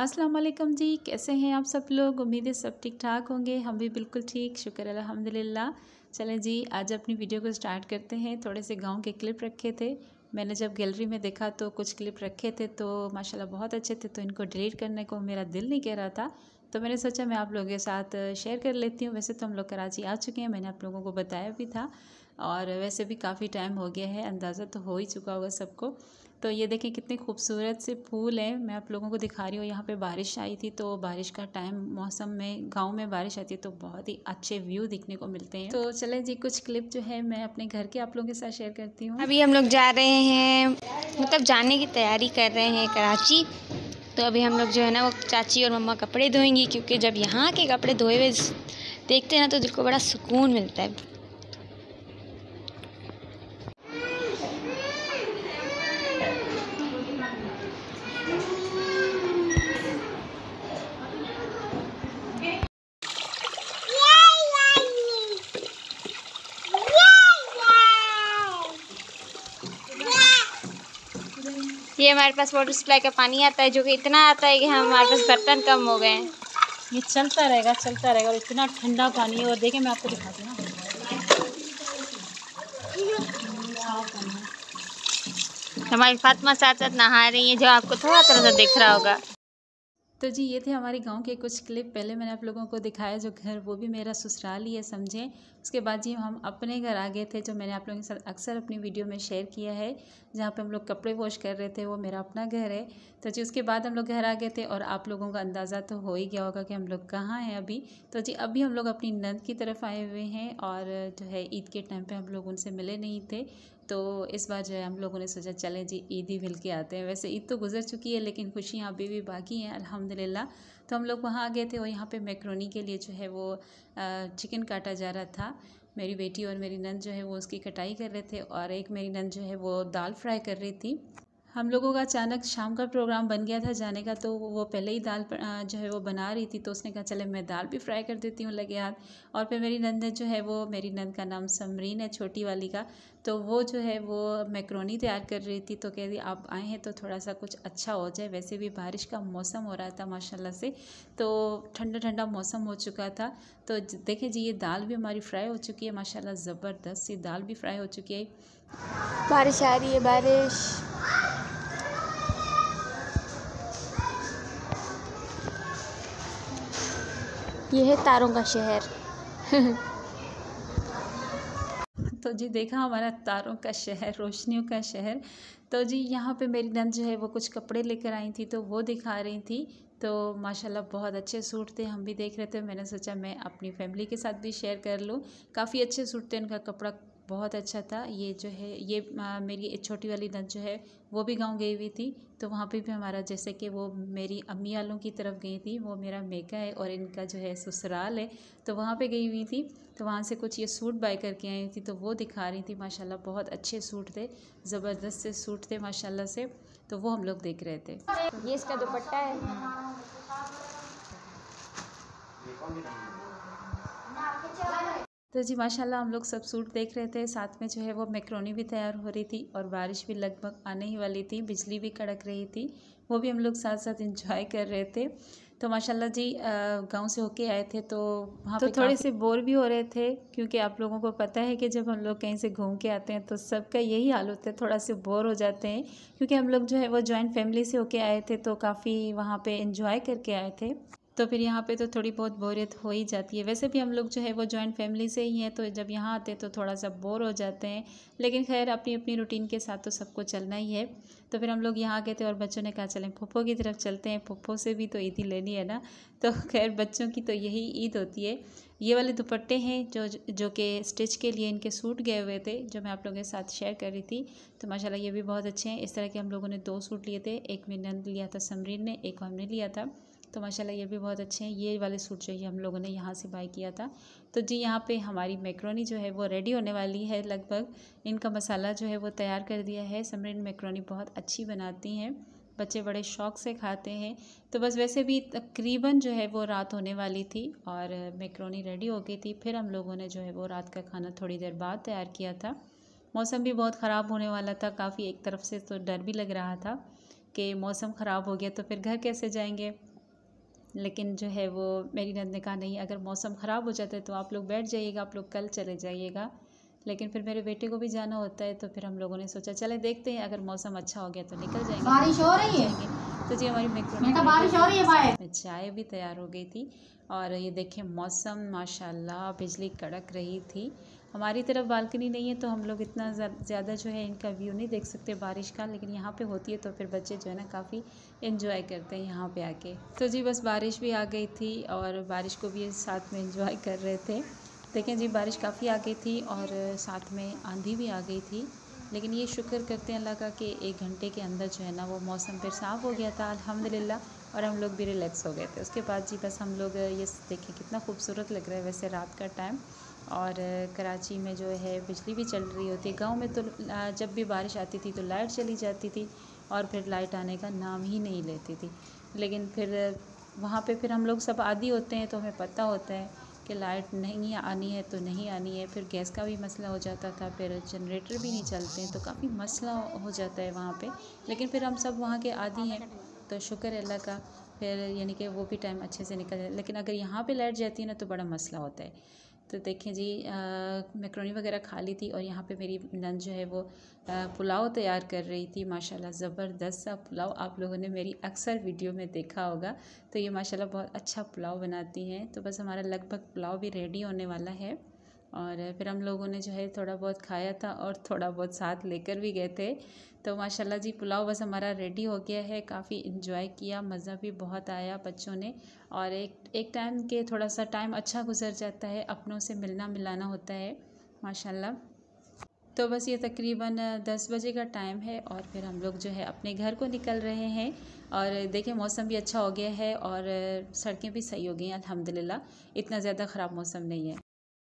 अस्सलाम वालेकुम जी, कैसे हैं आप सब लोग। उम्मीद है सब ठीक ठाक होंगे। हम भी बिल्कुल ठीक, शुक्र अल्हम्दुलिल्लाह। चलें जी, आज अपनी वीडियो को स्टार्ट करते हैं। थोड़े से गांव के क्लिप रखे थे मैंने, जब गैलरी में देखा तो कुछ क्लिप रखे थे तो माशाल्लाह बहुत अच्छे थे, तो इनको डिलीट करने को मेरा दिल नहीं कह रहा था, तो मैंने सोचा मैं आप लोगों के साथ शेयर कर लेती हूँ। वैसे तो हम लोग कराची आ चुके हैं, मैंने आप लोगों को बताया भी था, और वैसे भी काफ़ी टाइम हो गया है, अंदाज़ा तो हो ही चुका होगा सबको। तो ये देखें कितने खूबसूरत से फूल हैं, मैं आप लोगों को दिखा रही हूँ। यहाँ पे बारिश आई थी, तो बारिश का टाइम मौसम में गांव में बारिश आती है तो बहुत ही अच्छे व्यू देखने को मिलते हैं। तो चलें जी, कुछ क्लिप जो है मैं अपने घर के आप लोगों के साथ शेयर करती हूँ। अभी हम लोग जा रहे हैं, मतलब जाने की तैयारी कर रहे हैं कराची। तो अभी हम लोग जो है ना, वो चाची और मम्मा कपड़े धोएंगी, क्योंकि जब यहाँ के कपड़े धोए हुए देखते हैं ना तो दिल को बड़ा सुकून मिलता है। ये हमारे पास वाटर सप्लाई का पानी आता है, जो कि इतना आता है कि हमारे पास बर्तन कम हो गए हैं। ये चलता रहेगा चलता रहेगा, और इतना ठंडा पानी है। और देखें मैं आपको दिखाती हूँ ना, हमारी फातिमा साथ साथ नहा रही है, जो आपको थोड़ा थोड़ा सा दिख रहा होगा। तो जी, ये थे हमारे गांव के कुछ क्लिप। पहले मैंने आप लोगों को दिखाया जो घर, वो भी मेरा ससुराल ही है समझें। उसके बाद जी हम अपने घर आ गए थे, जो मैंने आप लोगों के साथ अक्सर अपनी वीडियो में शेयर किया है, जहाँ पे हम लोग कपड़े वॉश कर रहे थे, वो मेरा अपना घर है। तो जी उसके बाद हम लोग घर आ गए थे, और आप लोगों का अंदाज़ा तो हो ही गया होगा कि हम लोग कहाँ हैं अभी। तो जी अभी हम लोग अपनी नंद की तरफ आए हुए हैं, और जो है ईद के टाइम पर हम लोग उनसे मिले नहीं थे, तो इस बार जो है हम लोगों ने सोचा चलें जी ईद ही मिल के आते हैं। वैसे ईद तो गुजर चुकी है, लेकिन खुशियाँ अभी भी बाकी हैं अल्हम्दुलिल्लाह। तो हम लोग वहाँ आ गए थे, और यहाँ पे मैक्रोनी के लिए जो है वो चिकन काटा जा रहा था। मेरी बेटी और मेरी नंद जो है वो उसकी कटाई कर रहे थे, और एक मेरी नंद जो है वो दाल फ्राई कर रही थी। हम लोगों का अचानक शाम का प्रोग्राम बन गया था जाने का, तो वो पहले ही दाल जो है वो बना रही थी, तो उसने कहा चले मैं दाल भी फ्राई कर देती हूँ लगे हाथ। और फिर मेरी नंद जो है वो, मेरी नंद का नाम समरीन है छोटी वाली का, तो वो जो है वो मैक्रोनी तैयार कर रही थी, तो कह दी आप आए हैं तो थोड़ा सा कुछ अच्छा हो जाए। वैसे भी बारिश का मौसम हो रहा था माशाल्लाह से, तो ठंडा ठंडा मौसम हो चुका था। तो देखिए जी, ये दाल भी हमारी फ्राई हो चुकी है माशाल्लाह, ज़बरदस्त सी दाल भी फ्राई हो चुकी है। बारिश आ रही है, बारिश ये है तारों का शहर। तो जी देखा हमारा तारों का शहर, रोशनियों का शहर। तो जी यहाँ पे मेरी नंद जो है वो कुछ कपड़े लेकर आई थी, तो वो दिखा रही थी, तो माशाल्लाह बहुत अच्छे सूट थे, हम भी देख रहे थे। मैंने सोचा मैं अपनी फैमिली के साथ भी शेयर कर लूँ, काफ़ी अच्छे सूट थे, उनका कपड़ा बहुत अच्छा था। ये जो है ये मेरी छोटी वाली नंद जो है वो भी गांव गई हुई थी, तो वहाँ पे भी हमारा, जैसे कि वो मेरी अम्मी वालों की तरफ गई थी, वो मेरा मेका है और इनका जो है ससुराल है, तो वहाँ पे गई हुई थी, तो वहाँ से कुछ ये सूट बाय करके आई थी, तो वो दिखा रही थी माशाल्लाह बहुत अच्छे सूट थे, ज़बरदस्त से सूट थे माशाल्लाह से, तो वो हम लोग देख रहे थे। ये इसका दुपट्टा है। तो जी माशाल्लाह हम लोग सब सूट देख रहे थे, साथ में जो है वो मैक्रोनी भी तैयार हो रही थी, और बारिश भी लगभग आने ही वाली थी, बिजली भी कड़क रही थी, वो भी हम लोग साथ साथ एंजॉय कर रहे थे। तो माशाल्लाह जी गांव से होके आए थे, तो वहाँ पे थोड़े से बोर भी हो रहे थे, क्योंकि आप लोगों को पता है कि जब हम लोग कहीं से घूम के आते हैं तो सबका यही हाल होता है, थोड़ा से बोर हो जाते हैं, क्योंकि हम लोग जो है वो जॉइंट फैमिली से होके आए थे, तो काफ़ी वहाँ पे एंजॉय करके आए थे, तो फिर यहाँ पे तो थोड़ी बहुत बोरियत हो ही जाती है। वैसे भी हम लोग जो है वो जॉइंट फैमिली से ही हैं, तो जब यहाँ आते हैं तो थोड़ा सा बोर हो जाते हैं, लेकिन खैर अपनी अपनी रूटीन के साथ तो सबको चलना ही है। तो फिर हम लोग यहाँ आ गए थे, और बच्चों ने कहा चलें फुप्पो की तरफ चलते हैं, फुप्पो से भी तो ईद ही लेनी है ना, तो खैर बच्चों की तो यही ईद होती है। ये वाले दुपट्टे हैं जो कि स्टिच के लिए इनके सूट गए हुए थे, जो मैं आप लोगों के साथ शेयर कर रही थी, तो माशाल्लाह ये भी बहुत अच्छे हैं। इस तरह के हम लोगों ने 2 सूट लिए थे, एक मेरी नंद लिया था समरीन ने, एक हमने लिया था, तो माशाल्लाह ये भी बहुत अच्छे हैं। ये वाले सूट जो है हम लोगों ने यहाँ से बाय किया था। तो जी यहाँ पे हमारी मैक्रोनी जो है वो रेडी होने वाली है, लगभग इनका मसाला जो है वो तैयार कर दिया है। समरीन मैक्रोनी बहुत अच्छी बनाती हैं, बच्चे बड़े शौक़ से खाते हैं, तो बस वैसे भी तकरीबन जो है वो रात होने वाली थी, और मैक्रोनी रेडी हो गई थी। फिर हम लोगों ने जो है वो रात का खाना थोड़ी देर बाद तैयार किया था। मौसम भी बहुत ख़राब होने वाला था, काफ़ी एक तरफ से तो डर भी लग रहा था कि मौसम ख़राब हो गया तो फिर घर कैसे जाएंगे। लेकिन जो है वो मेरी नंद ने कहा नहीं, अगर मौसम ख़राब हो जाता है तो आप लोग बैठ जाइएगा, आप लोग कल चले जाइएगा। लेकिन फिर मेरे बेटे को भी जाना होता है, तो फिर हम लोगों ने सोचा चले देखते हैं, अगर मौसम अच्छा हो गया तो निकल जाएंगे। बारिश हो रही है तो जी हमारी बेटा बारिश हो रही है, चाय भी तैयार हो गई थी। और ये देखें मौसम माशाल्लाह, बिजली कड़क रही थी। हमारी तरफ बालकनी नहीं है तो हम लोग इतना ज़्यादा जो है इनका व्यू नहीं देख सकते बारिश का, लेकिन यहाँ पे होती है तो फिर बच्चे जो है ना काफ़ी एंजॉय करते हैं यहाँ पे आके। तो जी बस बारिश भी आ गई थी और बारिश को भी साथ में एंजॉय कर रहे थे। देखें जी बारिश काफ़ी आ गई थी और साथ में आंधी भी आ गई थी, लेकिन ये शुक्र करते हैं अल्लाह का कि 1 घंटे के अंदर जो है ना वो मौसम फिर साफ़ हो गया था अल्हम्दुलिल्लाह, और हम लोग भी रिलैक्स हो गए थे। उसके बाद जी बस हम लोग ये देखें कितना खूबसूरत लग रहा है वैसे रात का टाइम। और कराची में जो है बिजली भी चल रही होती है, गांव में तो जब भी बारिश आती थी तो लाइट चली जाती थी और फिर लाइट आने का नाम ही नहीं लेती थी। लेकिन फिर वहाँ पे फिर हम लोग सब आदी होते हैं तो हमें पता होता है कि लाइट नहीं आनी है तो नहीं आनी है। फिर गैस का भी मसला हो जाता था, फिर जनरेटर भी नहीं चलते हैं तो काफ़ी मसला हो जाता है वहाँ पर। लेकिन फिर हम सब वहाँ के आदी हैं तो शुक्र है अल्लाह का, फिर यानी कि वो भी टाइम अच्छे से निकल जाए। लेकिन अगर यहाँ पर लाइट जाती है ना तो बड़ा मसला होता है। तो देखें जी मैक्रोनी वगैरह खा ली थी और यहाँ पे मेरी नंद जो है वो पुलाव तैयार कर रही थी। माशाल्लाह ज़बरदस्त सा पुलाव, आप लोगों ने मेरी अक्सर वीडियो में देखा होगा। तो ये माशाल्लाह बहुत अच्छा पुलाव बनाती हैं। तो बस हमारा लगभग पुलाव भी रेडी होने वाला है। और फिर हम लोगों ने जो है थोड़ा बहुत खाया था और थोड़ा बहुत साथ लेकर भी गए थे। तो माशाल्लाह जी पुलाव बस हमारा रेडी हो गया है। काफ़ी इन्जॉय किया, मज़ा भी बहुत आया बच्चों ने। और एक टाइम के थोड़ा सा टाइम अच्छा गुजर जाता है, अपनों से मिलना मिलाना होता है माशाल्लाह। तो बस ये तकरीबन 10 बजे का टाइम है और फिर हम लोग जो है अपने घर को निकल रहे हैं। और देखिए मौसम भी अच्छा हो गया है और सड़कें भी सही हो गई हैं अल्हम्दुलिल्लाह, इतना ज़्यादा ख़राब मौसम नहीं है।